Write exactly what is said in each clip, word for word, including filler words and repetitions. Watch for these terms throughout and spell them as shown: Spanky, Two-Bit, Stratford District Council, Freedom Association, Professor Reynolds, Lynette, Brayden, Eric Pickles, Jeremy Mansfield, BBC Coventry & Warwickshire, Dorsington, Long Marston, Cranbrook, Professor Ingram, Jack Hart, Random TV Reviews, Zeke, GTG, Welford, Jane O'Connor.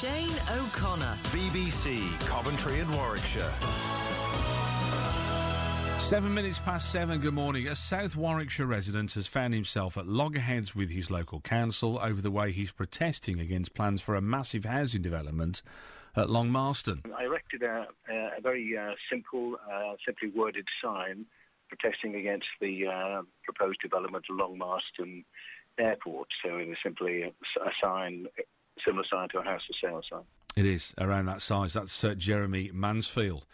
Jane O'Connor. B B C Coventry and Warwickshire. Seven minutes past seven, good morning. A South Warwickshire resident has found himself at loggerheads with his local council over the way he's protesting against plans for a massive housing development at Long Marston. I erected a, a very uh, simple, uh, simply worded sign protesting against the uh, proposed development of Long Marston Airport. So it was simply a, a sign, similar sign to a house for sale sign. It is, around that size. That's uh, Jeremy Mansfield,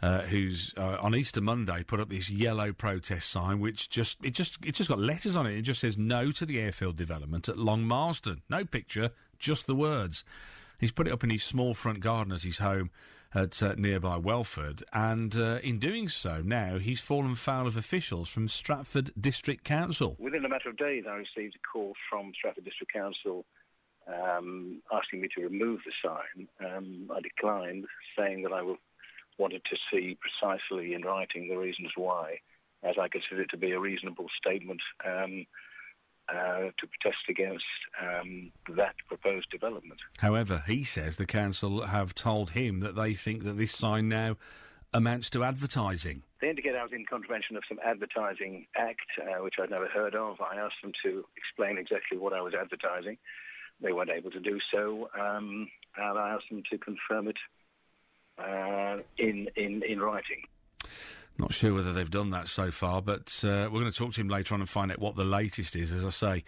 uh, who's uh, on Easter Monday put up this yellow protest sign, which just it just it just got letters on it. It just says no to the airfield development at Long Marston. No picture, just the words. He's put it up in his small front garden as his home at uh, nearby Welford, and uh, in doing so now he's fallen foul of officials from Stratford District Council. Within a matter of days I received a call from Stratford District Council um, asking me to remove the sign. Um, I declined, saying that I wanted to see precisely in writing the reasons why, as I considered it to be a reasonable statement um Uh, to protest against um, that proposed development. However, he says the council have told him that they think that this sign now amounts to advertising. They indicate I was in contravention of some advertising act, uh, which I'd never heard of. I asked them to explain exactly what I was advertising. They weren't able to do so, um, and I asked them to confirm it uh, in, in, in writing. Not sure whether they've done that so far, but uh, we're going to talk to him later on and find out what the latest is. As I say,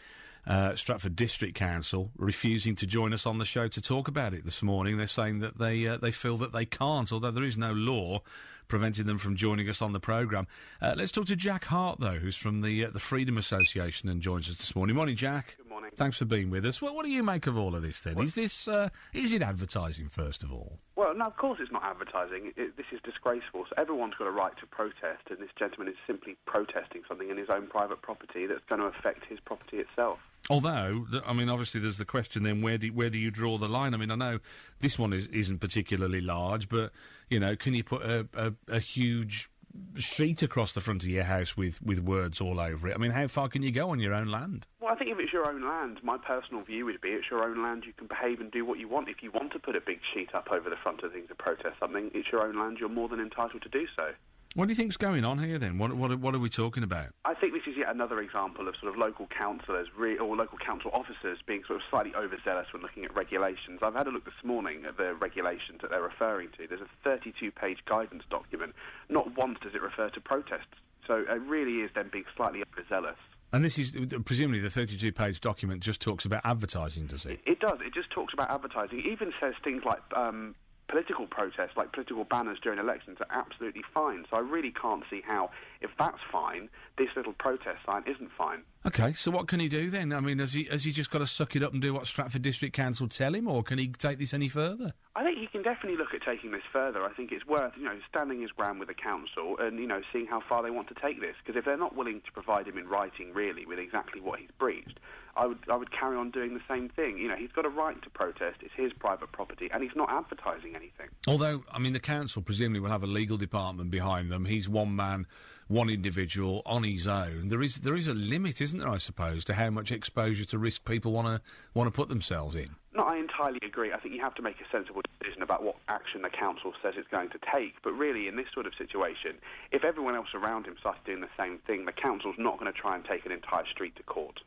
uh, Stratford District Council refusing to join us on the show to talk about it this morning. They're saying that they uh, they feel that they can't, although there is no law preventing them from joining us on the programme. Uh, let's talk to Jack Hart, though, who's from the uh, the Freedom Association and joins us this morning. Morning, Jack. Good morning. Thanks for being with us. Well, what do you make of all of this, then? What? Is this uh, is it advertising, first of all? Well, no, of course it's not advertising. It, this is disgraceful. So everyone's got a right to protest, and this gentleman is simply protesting something in his own private property that's going to affect his property itself. Although, I mean, obviously there's the question then, where do, where do you draw the line? I mean, I know this one is, isn't particularly large, but, you know, can you put a, a, a huge sheet across the front of your house with, with words all over it? I mean, how far can you go on your own land? Well, I think if it's your own land, my personal view would be it's your own land, you can behave and do what you want. If you want to put a big sheet up over the front of things to protest something, it's your own land, you're more than entitled to do so. What do you think's going on here, then? What, what, what are we talking about? I think this is yet another example of sort of local councillors re- or local council officers being sort of slightly overzealous when looking at regulations. I've had a look this morning at the regulations that they're referring to. There's a thirty-two page guidance document. Not once does it refer to protests. So it really is them being slightly overzealous. And this is, presumably, the thirty-two page document just talks about advertising, does it? It, it does. It just talks about advertising. It even says things like... Um, Political protests, like political banners during elections, are absolutely fine. So I really can't see how, if that's fine, this little protest sign isn't fine. OK, so what can he do then? I mean, has he, has he just got to suck it up and do what Stratford District Council tell him, or can he take this any further? I think he can definitely look at taking this further. I think it's worth, you know, standing his ground with the council and, you know, seeing how far they want to take this. Because if they're not willing to provide him in writing, really, with exactly what he's breached, I would I would carry on doing the same thing. You know, he's got a right to protest. It's his private property, and he's not advertising anything. Although, I mean, the council presumably will have a legal department behind them. He's one man, one individual, on his own. There is there is a limit, isn't there, I suppose, to how much exposure to risk people want to want to put themselves in. No, I entirely agree. I think you have to make a sensible decision about what action the council says it's going to take. But really, in this sort of situation, if everyone else around him starts doing the same thing, the council's not going to try and take an entire street to court.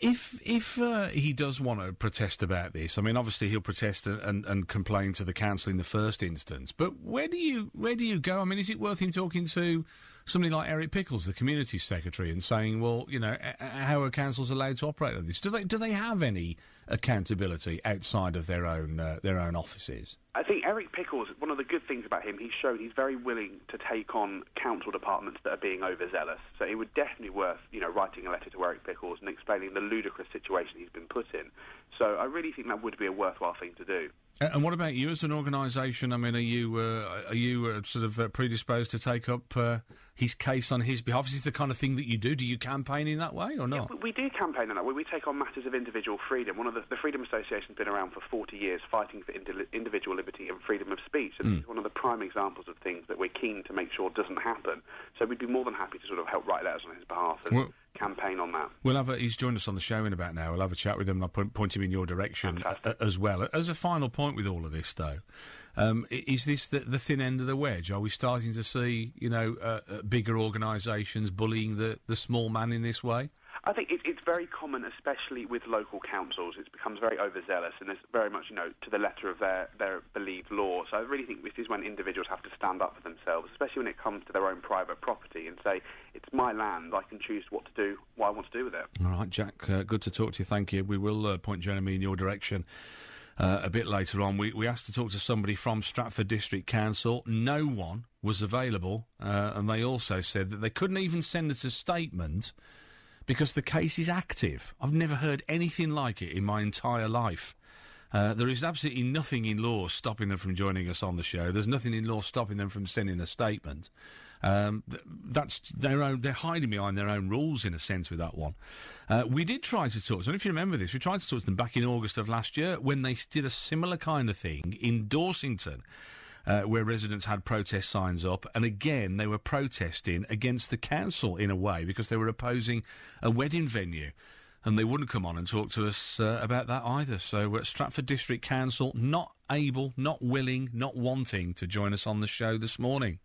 If if uh, he does want to protest about this, I mean, obviously he'll protest and, and, and complain to the council in the first instance. But where do you where do you go? I mean, is it worth him talking to somebody like Eric Pickles, the community secretary, and saying, well, you know, a- how are councils allowed to operate on this? Do they do they have any accountability outside of their own uh, their own offices? I think Eric Pickles, one of the good things about him, he's shown he's very willing to take on council departments that are being overzealous. So it would definitely worth, you know, writing a letter to Eric Pickles and explaining the ludicrous situation he's been put in. So I really think that would be a worthwhile thing to do. And what about you as an organisation? I mean, are you uh, are you uh, sort of uh, predisposed to take up uh, his case on his behalf? Is this the kind of thing that you do? Do you campaign in that way or not? Yeah, we do campaign in that way. We take on matters of individual freedom. One of the, the Freedom Association has been around for forty years fighting for indi- individual liberty and freedom of speech. And mm. This is one of the prime examples of things that we're keen to make sure doesn't happen. So we'd be more than happy to sort of help write letters on his behalf and well, campaign on that. We'll have a, he's joined us on the show in about an hour. We'll have a chat with him and I'll point, point him in your direction a, a, as well. As a final point with all of this, though, um, is this the, the thin end of the wedge? Are we starting to see, you know, uh, bigger organisations bullying the, the small man in this way? I think it, it's very common, especially with local councils. It becomes very overzealous and it's very much, you know, to the letter of their, their believed law. So I really think this is when individuals have to stand up for themselves, especially when it comes to their own private property, and say, it's my land, I can choose what to do, what I want to do with it. All right, Jack, uh, good to talk to you, thank you. We will uh, point Jeremy in your direction uh, a bit later on. We, we asked to talk to somebody from Stratford District Council. No one was available, uh, and they also said that they couldn't even send us a statement because the case is active. I've never heard anything like it in my entire life. Uh, there is absolutely nothing in law stopping them from joining us on the show. There's nothing in law stopping them from sending a statement. Um, th- that's their own. They're hiding behind their own rules, in a sense, with that one. Uh, we did try to talk to them. If you remember this, we tried to talk to them back in August of last year when they did a similar kind of thing in Dorsington, uh, where residents had protest signs up, and again they were protesting against the council in a way because they were opposing a wedding venue. And they wouldn't come on and talk to us uh, about that either. So we're at Stratford District Council, not able, not willing, not wanting to join us on the show this morning.